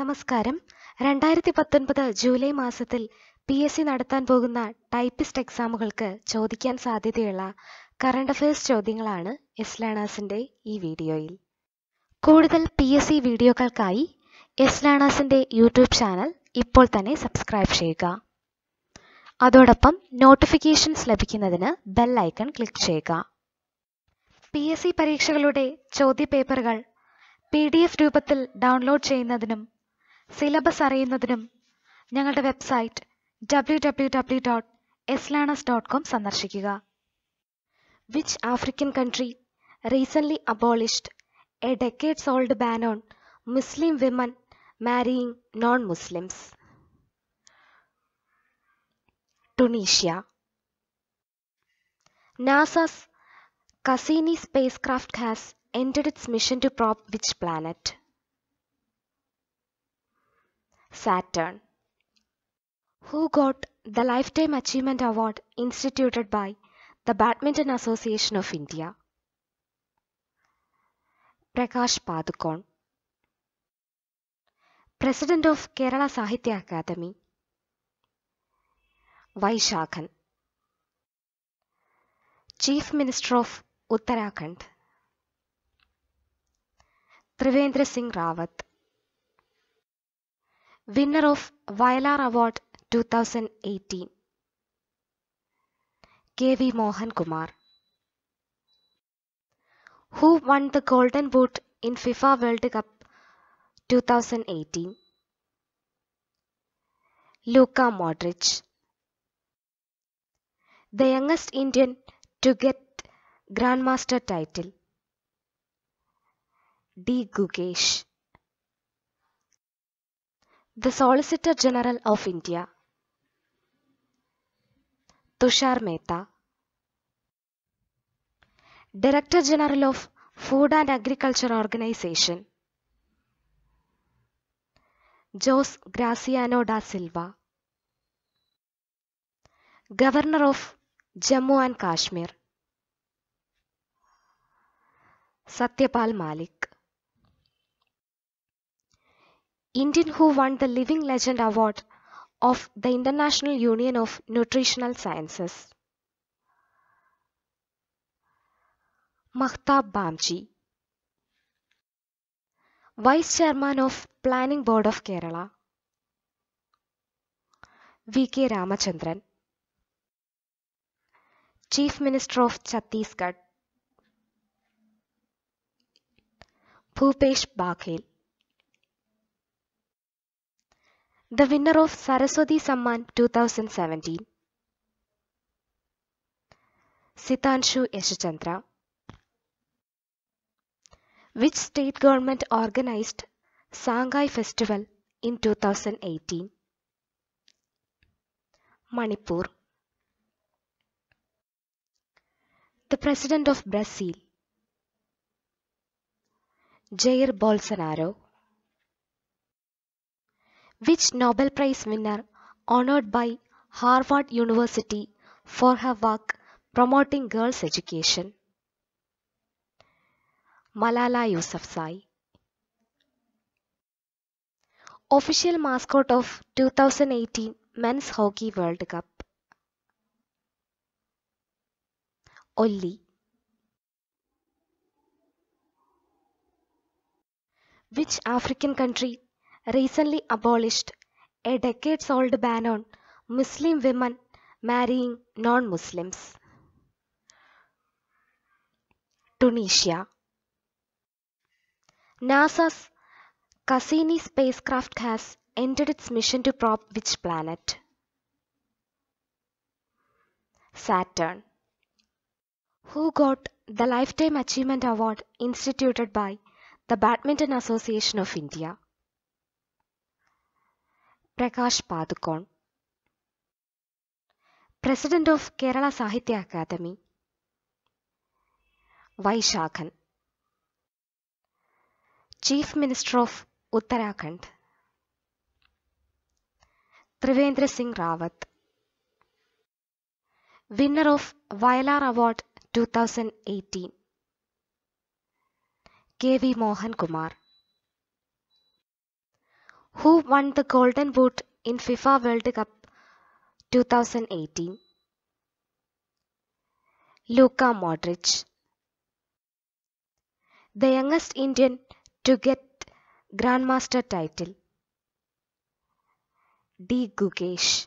നമസ്കാരം 2019 ജൂലൈ മാസത്തിൽ പിഎസ്സി നടത്താൻ പോകുന്ന ടൈപ്പിസ്റ്റ് എക്സാമുകൾക്ക് ചോദിക്കാൻ സാധ്യതയുള്ള കറണ്ട് അഫയേഴ്സ് ചോദ്യങ്ങളാണ് എസ് ലേണേഴ്സിന്റെ ഈ വീഡിയോയിൽ. കൂടുതൽ പിഎസ്സി വീഡിയോകൾക്കായി എസ് ലേണേഴ്സിന്റെ യൂട്യൂബ് ചാനൽ ഇപ്പോൾ തന്നെ സബ്സ്ക്രൈബ് ചെയ്യുക. അതോടൊപ്പം നോട്ടിഫിക്കേഷൻസ് ലഭിക്കുന്നതിന് ബെൽ ഐക്കൺ ക്ലിക്ക് ചെയ്യുക. പിഎസ്സി പരീക്ഷകളുടെ ചോദ്യപേപ്പറുകൾ PDF രൂപത്തിൽ ഡൗൺലോഡ് ചെയ്യുന്നതിനും സിലബസ് അറിയുന്നതിനും ഞങ്ങളുടെ വെബ്സൈറ്റ് www.yeslearners.com സന്ദർശിക്കുക. Which African country recently abolished a decades old ban on Muslim women marrying non Muslims? Tunisia. NASA's Cassini spacecraft has ended its mission to probe which planet? Saturn. Who got the Lifetime Achievement Award instituted by the Badminton Association of India? Prakash Padukone. President of Kerala Sahitya Academy. Vaishakhan. Chief Minister of Uttarakhand. Trivendra Singh Rawat. Winner of Vayalar Award 2018. K.V. Mohan Kumar. Who won the Golden Boot in FIFA World Cup 2018? Luka Modric. The youngest Indian to get Grandmaster title? D. Gukesh. The Solicitor General of India? Tushar Mehta. Director General of Food and Agriculture Organization? Jose Graziano da Silva. Governor of Jammu and Kashmir? Satyapal Malik. Indian who won the Living Legend Award of the International Union of Nutritional Sciences? Mahtab Bamji. Vice Chairman of Planning Board of Kerala? V.K. Ramachandran. Chief Minister of Chhattisgarh? Bhupesh Baghel. The winner of Saraswati Samman 2017? Sitanshu Yashchandra. Which state government organized Sangai Festival in 2018? Manipur. The President of Brazil? Jair Bolsonaro. Which Nobel Prize winner honored by Harvard University for her work promoting girls' education? Malala Yousafzai. Official mascot of 2018 Men's Hockey World Cup? Ollie. Which African country recently abolished a decades-old ban on Muslim women marrying non-Muslims? Tunisia. NASA's Cassini spacecraft has ended its mission to probe which planet? Saturn. Who got the Lifetime Achievement Award instituted by the Badminton Association of India? Prakash Padukone. President of Kerala Sahitya Academy? Vaishakhan. Chief Minister of Uttarakhand? Trivendra Singh Rawat. Winner of Vayalar Award 2018? K.V. Mohan Kumar. Who won the Golden Boot in FIFA World Cup 2018? Luka Modric. The youngest Indian to get Grandmaster title. D. Gukesh.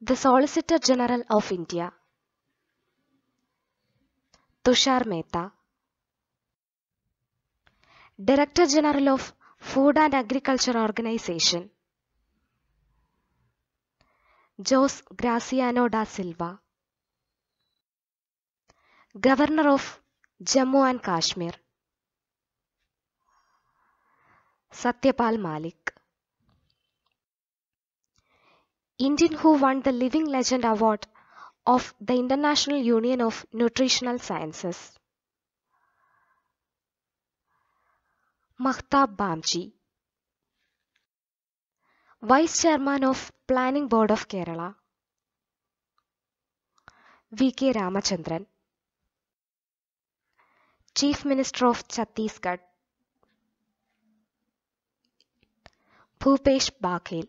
The Solicitor General of India. Tushar Mehta. Director General of Food and Agriculture Organization. Jose Graziano da Silva. Governor of Jammu and Kashmir. Satyapal Malik. Indian who won the Living Legend Award of the International Union of Nutritional Sciences. Mahtab Bamji. Vice Chairman of Planning Board of Kerala. V.K. Ramachandran. Chief Minister of Chhattisgarh. Bhupesh Baghel.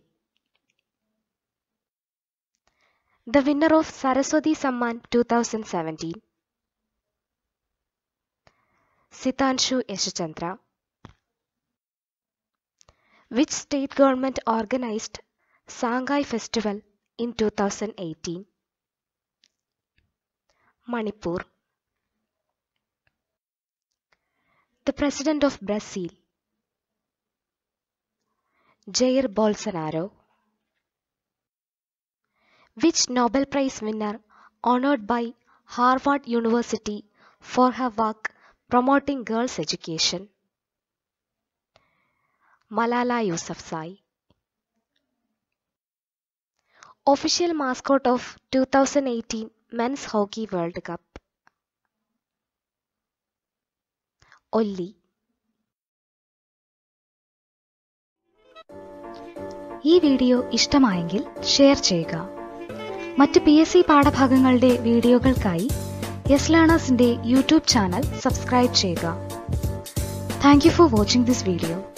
The winner of Saraswati Samman 2017. Sitanshu Yashchandra. Which state government organized Sangai Festival in 2018? Manipur. The President of Brazil. Jair Bolsonaro. Which Nobel Prize winner honored by Harvard University for her work promoting girls' education? Malala Yousafzai. Official mascot of 2018 Men's Hockey World Cup. Ollie. This video is share chega. Mattu PSC പാഠഭാഗങ്ങളുടെ വീഡിയോകൾക്കായി YesLearners YouTube channel subscribe chega. Thank you for watching this video.